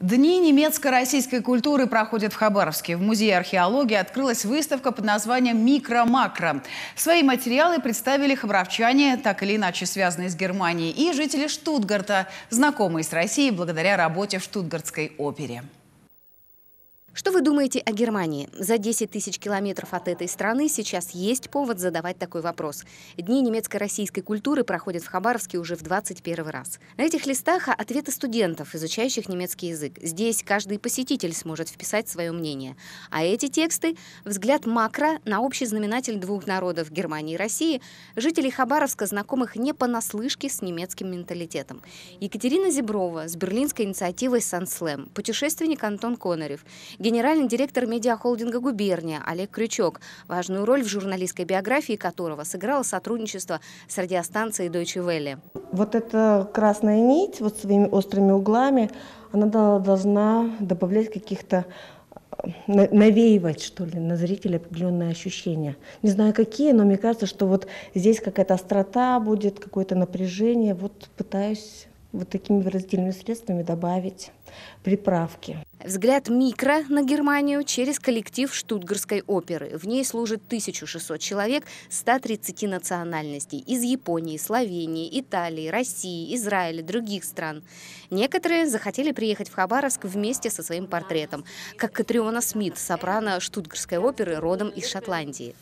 Дни немецко-российской культуры проходят в Хабаровске. В Музее археологии открылась выставка под названием «Микромакро». Свои материалы представили хабаровчане, так или иначе связанные с Германией, и жители Штутгарта, знакомые с Россией благодаря работе в Штутгартской опере. Что вы думаете о Германии? За 10 тысяч километров от этой страны сейчас есть повод задавать такой вопрос. Дни немецко-российской культуры проходят в Хабаровске уже в 21 раз. На этих листах ответы студентов, изучающих немецкий язык. Здесь каждый посетитель сможет вписать свое мнение. А эти тексты – взгляд макро на общий знаменатель двух народов – Германии и России, жителей Хабаровска, знакомых не понаслышке с немецким менталитетом. Екатерина Зеброва с берлинской инициативой «Санслэм», путешественник Антон Конорев – генеральный директор медиахолдинга «Губерния» Олег Крючок, важную роль в журналистской биографии которого сыграло сотрудничество с радиостанцией «Дойче Велли». Вот эта красная нить вот своими острыми углами, она должна добавлять каких-то, навеивать, что ли, на зрителя определенные ощущения. Не знаю какие, но мне кажется, что вот здесь какая-то острота будет, какое-то напряжение. Вот пытаюсь вот такими выразительными средствами добавить приправки. Взгляд микро на Германию через коллектив Штутгартской оперы. В ней служит 1600 человек 130 национальностей из Японии, Словении, Италии, России, Израиля, других стран. Некоторые захотели приехать в Хабаровск вместе со своим портретом, как Катриона Смит, сопрано Штутгартской оперы, родом из Шотландии.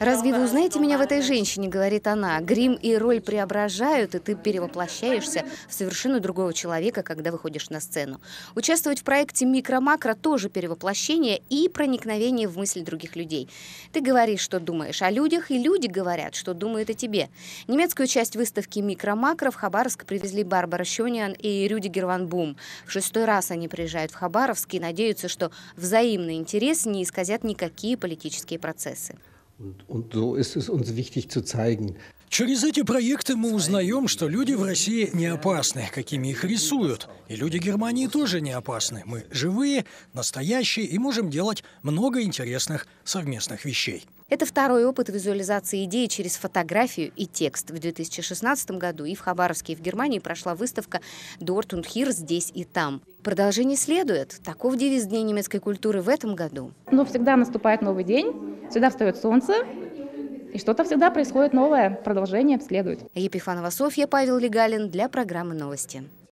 «Разве вы узнаете меня в этой женщине?» – говорит она. «Грим и роль преображают, и ты перевоплощаешься в совершенно другого человека, когда выходишь на сцену». Участвовать в проекте «Микромакро» тоже перевоплощение и проникновение в мысли других людей. Ты говоришь, что думаешь о людях, и люди говорят, что думают о тебе. Немецкую часть выставки «Микромакро» в Хабаровск привезли Барбара Шониан и Рюдигер Ван Бум. В 6-й раз они приезжают в Хабаровск и надеются, что взаимный интерес не исказят никакие политические процессы. Через эти проекты мы узнаем, что люди в России не опасны, какими их рисуют. И люди Германии тоже не опасны. Мы живые, настоящие и можем делать много интересных совместных вещей. Это второй опыт визуализации идеи через фотографию и текст. В 2016 году и в Хабаровске, и в Германии прошла выставка «Dort und hier» «Здесь и там». Продолжение следует. Таков девиз Дней немецкой культуры в этом году. Но всегда наступает новый день, всегда встает солнце, и что-то всегда происходит новое. Продолжение следует. Епифанова Софья, Павел Легалин для программы «Новости».